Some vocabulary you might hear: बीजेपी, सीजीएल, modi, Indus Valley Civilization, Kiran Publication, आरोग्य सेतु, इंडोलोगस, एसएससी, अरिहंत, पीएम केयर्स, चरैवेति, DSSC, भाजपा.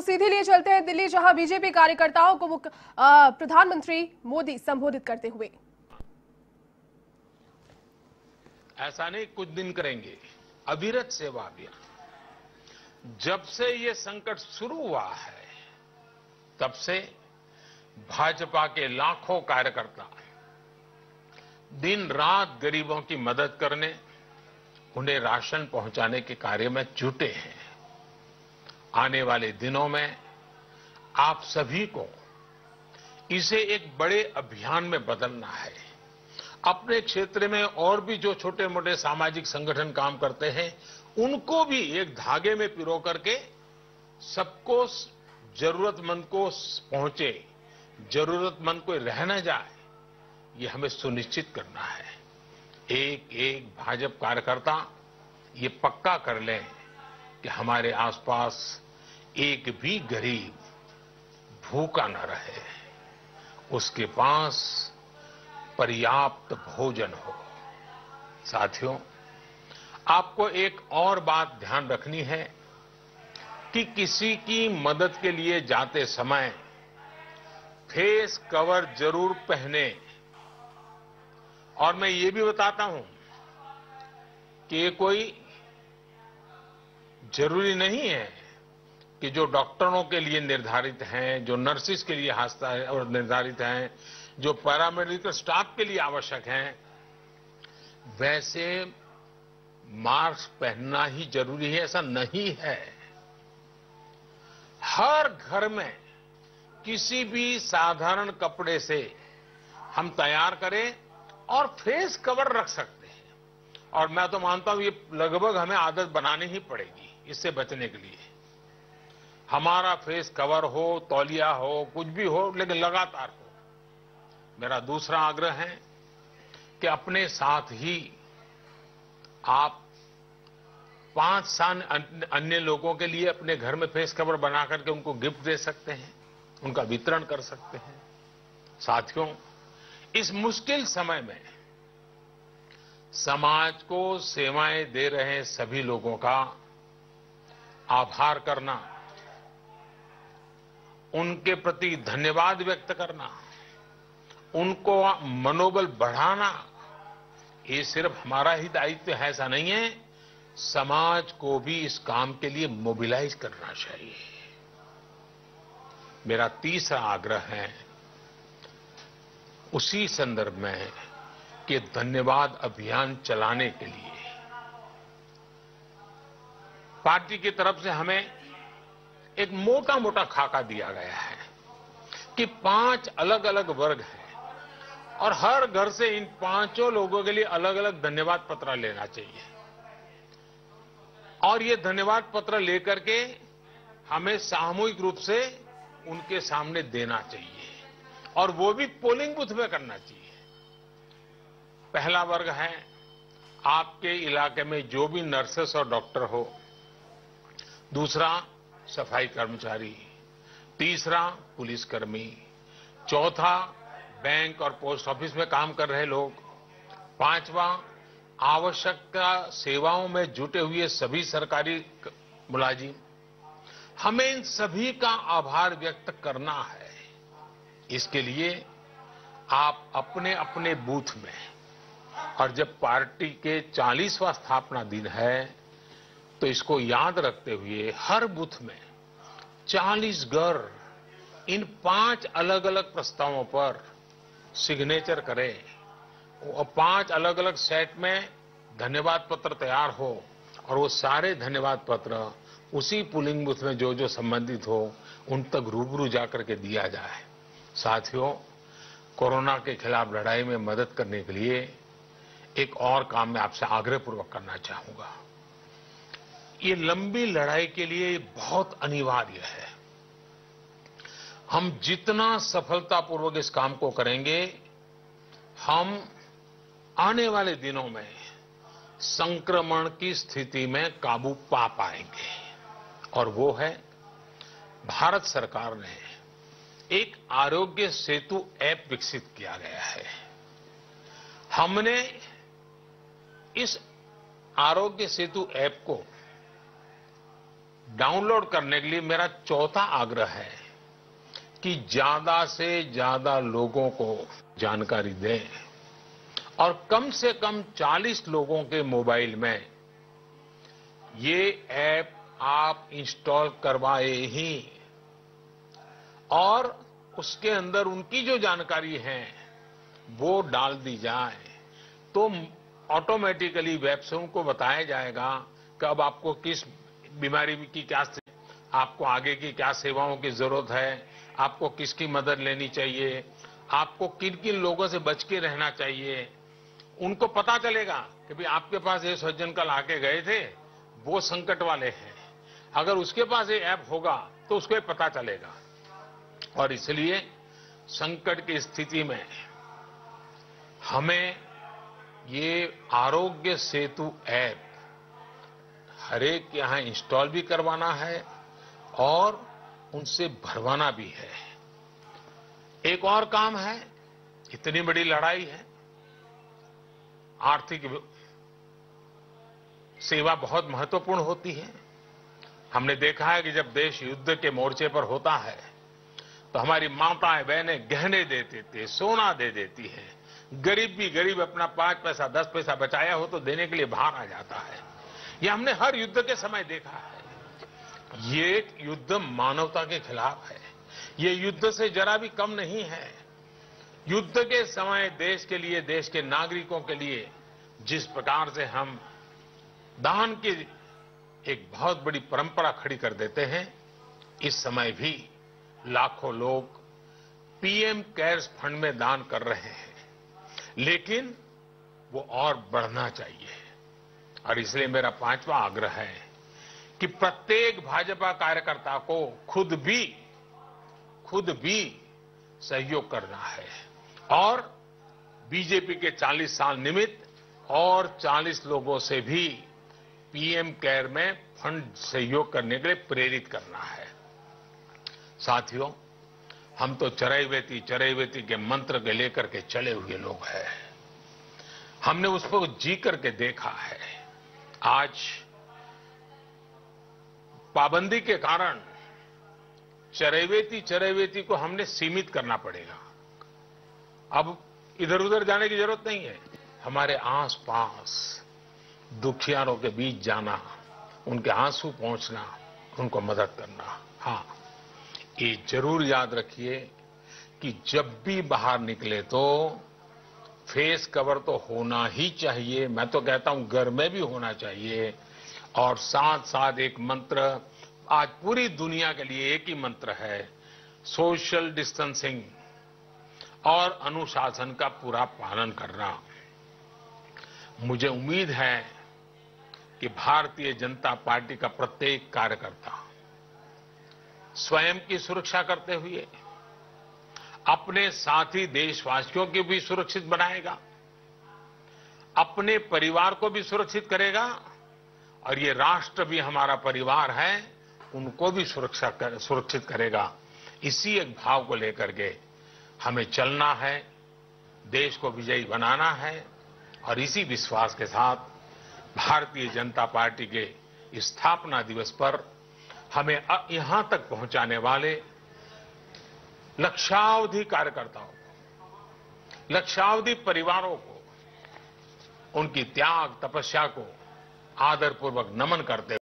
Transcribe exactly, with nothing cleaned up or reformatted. आपको सीधे लिए चलते हैं दिल्ली, जहां बीजेपी कार्यकर्ताओं को प्रधानमंत्री मोदी संबोधित करते हुए। ऐसा नहीं कुछ दिन करेंगे अविरत सेवा अभियान। जब से ये संकट शुरू हुआ है तब से भाजपा के लाखों कार्यकर्ता दिन रात गरीबों की मदद करने, उन्हें राशन पहुंचाने के कार्य में जुटे हैं। आने वाले दिनों में आप सभी को इसे एक बड़े अभियान में बदलना है। अपने क्षेत्र में और भी जो छोटे मोटे सामाजिक संगठन काम करते हैं, उनको भी एक धागे में पिरो करके सबको, जरूरतमंद को पहुंचे, जरूरतमंद को रहना जाए, ये हमें सुनिश्चित करना है। एक एक भाजपा कार्यकर्ता ये पक्का कर लें कि हमारे आसपास एक भी गरीब भूखा न रहे, उसके पास पर्याप्त भोजन हो। साथियों, आपको एक और बात ध्यान रखनी है कि किसी की मदद के लिए जाते समय फेस कवर जरूर पहने। और मैं ये भी बताता हूं कि ये कोई जरूरी नहीं है कि जो डॉक्टरों के लिए निर्धारित हैं, जो नर्सिस के लिए और निर्धारित हैं, जो पैरामेडिकल स्टाफ के लिए आवश्यक हैं, वैसे मास्क पहनना ही जरूरी है, ऐसा नहीं है। हर घर में किसी भी साधारण कपड़े से हम तैयार करें और फेस कवर रख सकते हैं। और मैं तो मानता हूं ये लगभग हमें आदत बनानी ही पड़ेगी। इससे बचने के लिए हमारा फेस कवर हो, तौलिया हो, कुछ भी हो, लेकिन लगातार हो। मेरा दूसरा आग्रह है कि अपने साथ ही आप पांच साल अन्य लोगों के लिए अपने घर में फेस कवर बना करके उनको गिफ्ट दे सकते हैं, उनका वितरण कर सकते हैं। साथियों, इस मुश्किल समय में समाज को सेवाएं दे रहे सभी लोगों का आभार करना, उनके प्रति धन्यवाद व्यक्त करना, उनको मनोबल बढ़ाना, ये सिर्फ हमारा ही दायित्व है, ऐसा नहीं है। समाज को भी इस काम के लिए मोबिलाइज करना चाहिए। मेरा तीसरा आग्रह है उसी संदर्भ में कि धन्यवाद अभियान चलाने के लिए पार्टी की तरफ से हमें एक मोटा मोटा खाका दिया गया है कि पांच अलग अलग वर्ग हैं और हर घर से इन पांचों लोगों के लिए अलग अलग धन्यवाद पत्र लेना चाहिए। और ये धन्यवाद पत्र लेकर के हमें सामूहिक रूप से उनके सामने देना चाहिए और वो भी पोलिंग बूथ में करना चाहिए। पहला वर्ग है आपके इलाके में जो भी नर्सेस और डॉक्टर हो, दूसरा सफाई कर्मचारी, तीसरा पुलिसकर्मी, चौथा बैंक और पोस्ट ऑफिस में काम कर रहे लोग, पांचवा आवश्यकता सेवाओं में जुटे हुए सभी सरकारी मुलाजिम। हमें इन सभी का आभार व्यक्त करना है। इसके लिए आप अपने अपने बूथ में, और जब पार्टी के चालीसवां स्थापना दिन है तो इसको याद रखते हुए हर बूथ में चालीस घर इन पांच अलग अलग प्रस्तावों पर सिग्नेचर करें और पांच अलग अलग सेट में धन्यवाद पत्र तैयार हो और वो सारे धन्यवाद पत्र उसी पोलिंग बूथ में जो जो संबंधित हो उन तक रूबरू जाकर के दिया जाए। साथियों, कोरोना के खिलाफ लड़ाई में मदद करने के लिए एक और काम मैं आपसे आग्रहपूर्वक करना चाहूंगा। ये लंबी लड़ाई के लिए बहुत अनिवार्य है। हम जितना सफलतापूर्वक इस काम को करेंगे, हम आने वाले दिनों में संक्रमण की स्थिति में काबू पा पाएंगे। और वो है, भारत सरकार ने एक आरोग्य सेतु ऐप विकसित किया गया है। हमने इस आरोग्य सेतु ऐप को डाउनलोड करने के लिए मेरा चौथा आग्रह है कि ज्यादा से ज्यादा लोगों को जानकारी दें और कम से कम चालीस लोगों के मोबाइल में ये ऐप आप इंस्टॉल करवाए ही और उसके अंदर उनकी जो जानकारी है वो डाल दी जाए तो ऑटोमेटिकली वेबसाइटों को बताया जाएगा कि अब आपको किस बीमारी की क्या आपको आगे की क्या सेवाओं की जरूरत है, आपको किसकी मदद लेनी चाहिए, आपको किन किन लोगों से बच के रहना चाहिए। उनको पता चलेगा कि भाई आपके पास ये सज्जन कल आके गए थे, वो संकट वाले हैं। अगर उसके पास ये ऐप होगा तो उसको पता चलेगा और इसलिए संकट की स्थिति में हमें ये आरोग्य सेतु ऐप हरेक के यहां इंस्टॉल भी करवाना है और उनसे भरवाना भी है। एक और काम है, इतनी बड़ी लड़ाई है, आर्थिक सेवा बहुत महत्वपूर्ण होती है। हमने देखा है कि जब देश युद्ध के मोर्चे पर होता है तो हमारी माताएं बहनें गहने दे देती है, सोना दे देती है, गरीब भी गरीब अपना पांच पैसा दस पैसा बचाया हो तो देने के लिए बाहर आ जाता है। यह हमने हर युद्ध के समय देखा है। ये युद्ध मानवता के खिलाफ है, ये युद्ध से जरा भी कम नहीं है। युद्ध के समय देश के लिए, देश के नागरिकों के लिए जिस प्रकार से हम दान की एक बहुत बड़ी परंपरा खड़ी कर देते हैं, इस समय भी लाखों लोग पीएम केयर्स फंड में दान कर रहे हैं, लेकिन वो और बढ़ना चाहिए। और इसलिए मेरा पांचवा आग्रह है कि प्रत्येक भाजपा कार्यकर्ता को खुद भी खुद भी सहयोग करना है और बीजेपी के चालीस साल निमित्त और चालीस लोगों से भी पीएम केयर में फंड सहयोग करने के लिए प्रेरित करना है। साथियों, हम तो चरैवेति चरैवेति के मंत्र के लेकर के चले हुए लोग हैं। हमने उसको जी करके देखा है। आज पाबंदी के कारण चरैवेति चरैवेति को हमने सीमित करना पड़ेगा। अब इधर उधर जाने की जरूरत नहीं है, हमारे आसपास दुखियारों के बीच जाना, उनके आंसू पहुंचना, उनको मदद करना। हाँ, ये जरूर याद रखिए कि जब भी बाहर निकले तो फेस कवर तो होना ही चाहिए, मैं तो कहता हूं घर में भी होना चाहिए, और साथ साथ एक मंत्र आज पूरी दुनिया के लिए एक ही मंत्र है, सोशल डिस्टेंसिंग और अनुशासन का पूरा पालन करना। मुझे उम्मीद है कि भारतीय जनता पार्टी का प्रत्येक कार्यकर्ता स्वयं की सुरक्षा करते हुए अपने साथी देशवासियों की भी सुरक्षित बनाएगा, अपने परिवार को भी सुरक्षित करेगा और ये राष्ट्र भी हमारा परिवार है, उनको भी सुरक्षा कर, सुरक्षित करेगा। इसी एक भाव को लेकर के हमें चलना है, देश को विजयी बनाना है और इसी विश्वास के साथ भारतीय जनता पार्टी के स्थापना दिवस पर हमें यहां तक पहुंचाने वाले लक्षावधि कार्यकर्ताओं को, लक्षावधि परिवारों को, उनकी त्याग तपस्या को आदरपूर्वक नमन करते